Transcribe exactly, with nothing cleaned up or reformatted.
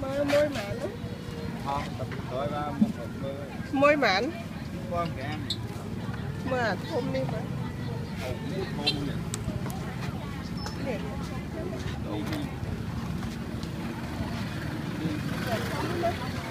Môi mảnh. Môi mảnh. Mà thơm đi mà. Thơm